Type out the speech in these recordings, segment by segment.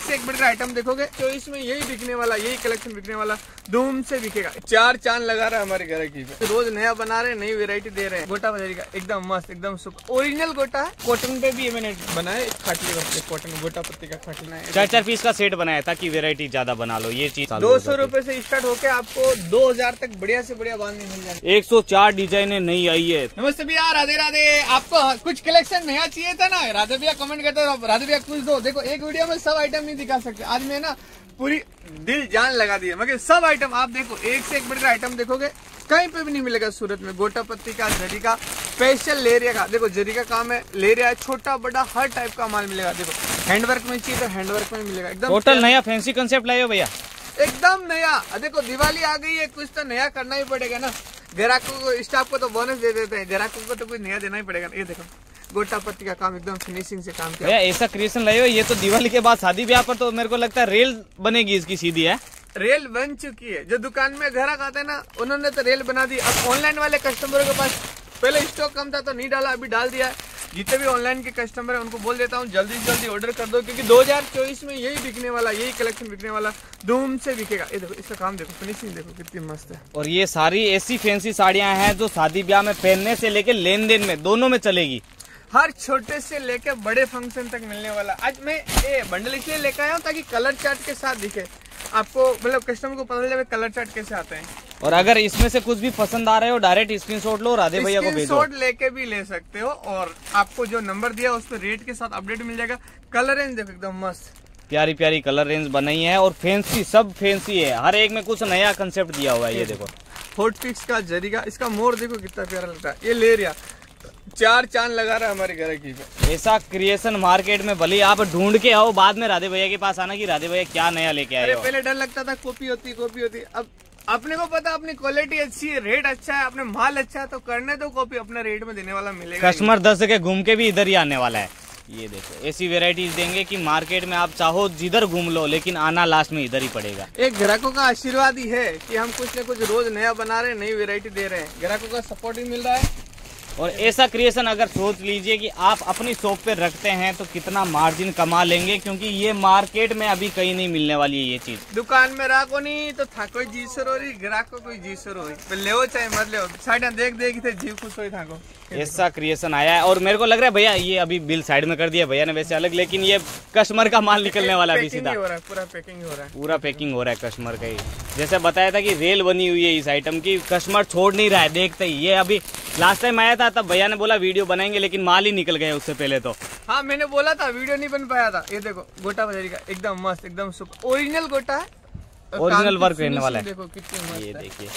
एक से एक बढ़कर आइटम देखोगे तो इसमें यही बिकने वाला, यही कलेक्शन बिकने वाला, धूम से बिकेगा। चार चांद लगा रहा है हमारे घर की, रोज नया बना रहे, नई वेरायटी दे रहे हैं। गोटा बाजारी का एकदम मस्त, एकदम सुपर ओरिजिनल गोटा है। कॉटन पे भी मैंने बनाया खाटली, कॉटन गोटा पत्ती का खाटला है। 4-4 पीस का सेट बनाया ताकि वेरायटी ज्यादा बना लो। ये चीज 200 रूपये से स्टार्ट होकर आपको 2000 तक बढ़िया से बढ़िया बांधने मिल जाएगी। 104 डिजाइने नई आई है। नमस्ते भैया, राधे राधे। आपको कुछ कलेक्शन नया चाहिए था ना, राधे भैया कमेंट करते हो, राधे भैया कुछ दो। देखो एक वीडियो में सब आइटम नहीं दिखा सकते, आज मैं ना पूरी दिल जान लगा दी है मगर सब आइटम आप देखो, एक से एक बढ़कर आइटम देखोगे कहीं पे भी नहीं मिलेगा सूरत में। गोटा पत्ती का, जरी का, स्पेशल लेरिया का, देखो जरी का काम है, लेरिया है, छोटा बड़ा हर टाइप का माल मिलेगा। देखो हैंडवर्क में चाहिए तो हैंडवर्क में मिलेगा। एकदम टोटल नया फैंसी कंसेप्ट लाए हो भैया, एकदम नया। देखो दिवाली आ गई है, कुछ तो नया करना ही पड़ेगा ना। ग्राहकों को, स्टाफ को तो बोनस दे देते हैं, ग्राहकों को तो कुछ नया देना ही पड़ेगा। ये देखो गोटा पत्ती का काम एकदम फिनिशिंग से काम किया। ऐसा क्रिएशन लाए हो, ये तो दिवाली के बाद शादी ब्याह पर तो मेरे को लगता है रेल बनेगी इसकी सीधी। है रेल बन चुकी है, जो दुकान में ग्राहक आते हैं ना उन्होंने तो रेल बना दी। अब ऑनलाइन वाले कस्टमरों के पास पहले स्टॉक कम था तो नहीं डाला, अभी डाल दिया है। जितने भी ऑनलाइन के कस्टमर है उनको बोल देता हूँ जल्दी से जल्दी ऑर्डर कर दो, क्योंकि 2024 में यही बिकने वाला, यही कलेक्शन बिकने वाला, धूम से बिकेगा। ये देखो इसका काम देखो, फिनिशिंग देखो कितनी मस्त है। और ये सारी ऐसी फैंसी साड़ियाँ हैं जो शादी ब्याह में पहनने से लेके लेन देन में दोनों में चलेगी। हर छोटे से लेकर बड़े फंक्शन तक मिलने वाला। आज मैं ये बंडल इसलिए लेकर आया हूँ ताकि कलर चार्ट के साथ दिखे आपको, मतलब कस्टमर को पता चले कलर चार्ट कैसे आते हैं। और अगर इसमें से कुछ भी पसंद आ रहे हो डायरेक्ट स्क्रीनशॉट लो, राधे भैया को भेजो। स्क्रीनशॉट लेके भी ले सकते हो, और आपको जो नंबर दिया उस पर रेट के साथ अपडेट मिल जाएगा। कलर रेंज देखो एकदम मस्त, प्यारी प्यारी कलर रेंज बनाई है और फैंसी, सब फैंसी है, हर एक में कुछ नया कंसेप्ट दिया हुआ है। ये देखो हॉट पिक्स का जरी का, इसका मोर देखो कितना प्यारा लगता है। ये लेरिया, चार चांद लगा रहा है हमारे घर की। ऐसा क्रिएशन मार्केट में भले आप ढूंढ के आओ, बाद में राधे भैया के पास आना कि राधे भैया क्या नया लेके आए। पहले डर लगता था कॉपी होती, अब अपने को पता अपनी क्वालिटी अच्छी है, रेट अच्छा है, अपने माल अच्छा है, तो करने दो कॉपी, अपने रेट में देने वाला मिलेगा। कस्टमर 10 जगह घूम के भी इधर ही आने वाला है। ये देखो ऐसी वेराइटीज देंगे कि मार्केट में आप चाहो जिधर घूम लो, लेकिन आना लास्ट में इधर ही पड़ेगा। एक ग्राहकों का आशीर्वाद ही है कि हम कुछ न कुछ रोज नया बना रहे, नई वेरायटी दे रहे हैं, ग्राहकों का सपोर्ट भी मिल रहा है। और ऐसा क्रिएशन अगर सोच लीजिए कि आप अपनी शॉप पे रखते हैं तो कितना मार्जिन कमा लेंगे, क्योंकि ये मार्केट में अभी कहीं नहीं मिलने वाली है ये चीज। दुकान में राखो नहीं तो था कोई जी सर हो रही, ग्राहक कोई जी सर हो रही, ले चाहे मत ले, साइड देख थे जीव खुश हो थाको। ऐसा क्रिएशन आया है और मेरे को लग रहा है भैया ये अभी बिल साइड में कर दिया भैया ने वैसे अलग, लेकिन ये कस्टमर का माल निकलने वाला अभी सीधा पूरा पैकिंग हो रहा है कस्टमर का ही। जैसे बताया था कि रेल बनी हुई है इस आइटम की, कस्टमर छोड़ नहीं रहा है, देखते ही। ये अभी लास्ट टाइम आया था तब भैया ने बोला वीडियो बनाएंगे, लेकिन माल ही निकल गया उससे पहले तो। हाँ मैंने बोला था वीडियो नहीं बन पाया था। ये देखो गोटा बाजारी का एकदम मस्त, एकदम सुपर ओरिजिनल गोटा है, ओरिजिनल वर्क रहने वाला है। देखो कितने, ये देखिए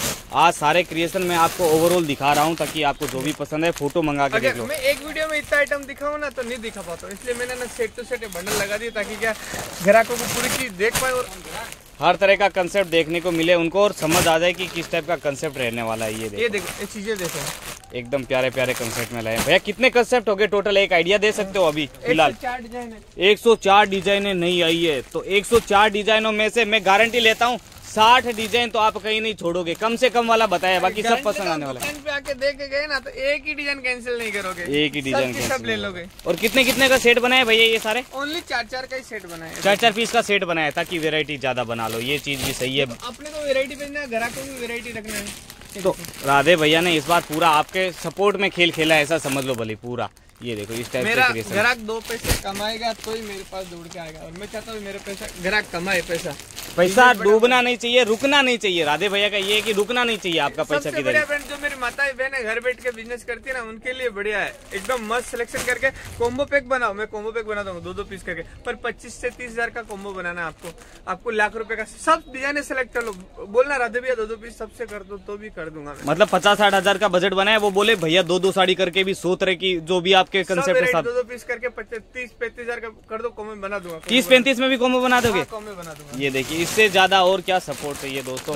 आज सारे क्रिएशन में आपको ओवरऑल दिखा रहा हूँ ताकि आपको जो भी पसंद है फोटो मंगा के देख लो। मैं एक वीडियो में इतना आइटम दिखाऊँ ना तो नहीं दिखा पाता, इसलिए मैंने ना सेट टू सेट बंडल लगा दिया ताकि क्या ग्राहकों को पूरी चीज देख पाए और हर तरह का कंसेप्ट देखने को मिले उनको और समझ आ जाए कि किस टाइप का कंसेप्ट रहने वाला है। ये देखो ये चीजें देखो एकदम प्यारे प्यारे कंसेप्ट में लाए भैया। कितने कंसेप्ट हो गए टोटल, एक आइडिया दे सकते हो अभी फिलहाल? 104 डिजाइने नई आई है, तो 104 डिजाइनों में से मैं गारंटी लेता हूँ 60 डिजाइन तो आप कहीं नहीं छोड़ोगे, कम से कम वाला बताया, बाकी सब पसंद आने वाला है। पे आके देख के गए ना तो एक ही डिजाइन कैंसिल नहीं करोगे, एक ही डिजाइन सब ले लोगे। और कितने का सेट बनाया भैया? ये सारे ओनली 4-4 का ही सेट बनाया, 4-4 पीस का सेट बनाया ताकि वेरायटी ज्यादा बना लो। ये चीज भी सही है, अपने को वेरायटी भेजना है, ग्राहक को भी वेरायटी रखना है। तो राधे भैया ने इस बार पूरा आपके सपोर्ट में खेल खेला, ऐसा समझ लो भले पूरा। ये देखो इस टाइप मेरा ग्राहक 2 पैसे कमाएगा तो ही मेरे पास दौड़ के आएगा, और मैं चाहता हूँ मेरा पैसा ग्राहक कमाए। पैसा डूबना नहीं चाहिए, रुकना नहीं चाहिए। राधे भैया का ये है कि रुकना नहीं चाहिए आपका पैसा। सबसे बढ़िया बहन जो मेरी माता बहन है घर बैठ के बिजनेस करती है ना उनके लिए बढ़िया है। एकदम मस्त सिलेक्शन करके कॉम्बो पैक बनाओ, मैं कॉम्बो पैक बनाता हूँ 2-2 पीस करके, पर 25 से 30 हजार का कॉम्बो बनाना है आपको, आपको लाख रुपए का सब डिजाइन सेलेक्ट कर लो। बोलना राधे भैया 2-2 पीस सबसे कर दो तो भी कर दूंगा। मतलब 50-60 हजार का बजट बनाया, वो बोले भैया 2-2 साड़ी करके भी 100 तरह की जो भी आपके कंसेप्ट के साथ 2-2 पीस करके 30-35 हजार का कर दो, कॉम्बो बना दूंगा। 30-35 में भी कॉम्बो बना दोगे? कॉम्बो बना दूंगा। ये देखिए इससे ज्यादा और क्या सपोर्ट चाहिए दोस्तों।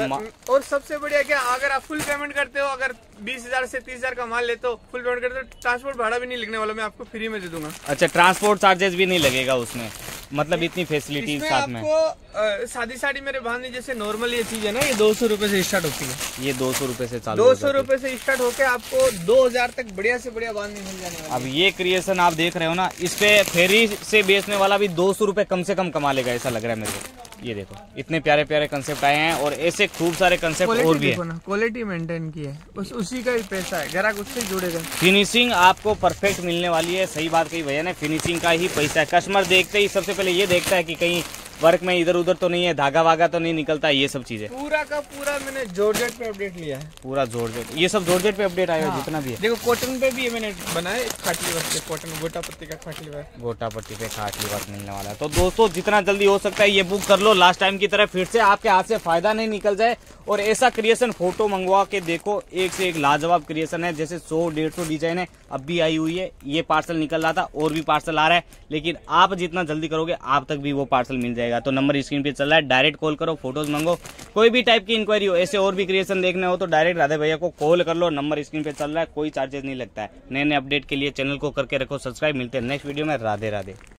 और सबसे बढ़िया क्या, अगर आप फुल पेमेंट करते हो, अगर 20 से 30 हजार का माल लेते हो फुल पेमेंट करते हो, ट्रांसपोर्ट भाड़ा भी नहीं लगने वाला, मैं आपको फ्री में दे दूंगा। अच्छा, ट्रांसपोर्ट चार्जेस भी नहीं लगेगा उसमें? मतलब इतनी फैसिलिटी साथ में। आपको सादी साड़ी मेरे भाई जैसे नॉर्मल ये चीज है ना, ये 200 रुपए से स्टार्ट होती है, ये 200 रुपए से चालू, 200 रुपए से स्टार्ट होके आपको 2000 तक बढ़िया से बढ़िया बांधनी मिल जाने वाली। अब ये क्रिएशन आप देख रहे हो ना, इस पे फेरी से बेचने वाला भी 200 रुपए कम से कम कमा लेगा, ऐसा लग रहा है मेरे को। ये देखो इतने प्यारे प्यारे कंसेप्ट आए हैं और ऐसे खूब सारे कंसेप्ट और भी है, क्वालिटी मेंटेन की है, उसी का ही पैसा है, ग्राहक उससे जुड़ेगा। फिनिशिंग आपको परफेक्ट मिलने वाली है, सही बात कही भैया ने, फिनिशिंग का ही पैसा है। कस्टमर देखते ही सबसे पहले ये देखता है कि कहीं वर्क में इधर उधर तो नहीं है, धागा वागा तो नहीं निकलता, ये सब चीजें। पूरा का पूरा मैंने जॉर्जेट पे अपडेट लिया है, पूरा जॉर्जेट, ये सब जॉर्जेट पे अपडेट आया है। हाँ। जितना भी है देखो, कॉटन पे भी है मैंने बनाया, खाटली वर्क, कॉटन गोटा पट्टी का खाटली वर्क, गोटा पट्टी पे खाटली वर्क मिलने वाला है। तो दोस्तों जितना जल्दी हो सकता है ये बुक कर लो, लास्ट टाइम की तरह फिर से आपके हाथ से फायदा नहीं निकल जाए। और ऐसा क्रिएशन फोटो मंगवा के देखो, एक से एक लाजवाब क्रिएशन है, जैसे 100-150 डिजाइन है अब भी आई हुई है। ये पार्सल निकल रहा था और भी पार्सल आ रहा है, लेकिन आप जितना जल्दी करोगे आप तक भी वो पार्सल मिल जाएगा। तो नंबर स्क्रीन पे चल रहा है, डायरेक्ट कॉल करो, फोटोज मंगो, कोई भी टाइप की इंक्वायरी हो, ऐसे और भी क्रिएशन देखने हो तो डायरेक्ट राधे भैया को कॉल कर लो, नंबर स्क्रीन पे चल रहा है, कोई चार्जेस नहीं लगता है। नए नए अपडेट के लिए चैनल को करके रखो सब्सक्राइब, मिलते हैं नेक्स्ट वीडियो में, राधे राधे।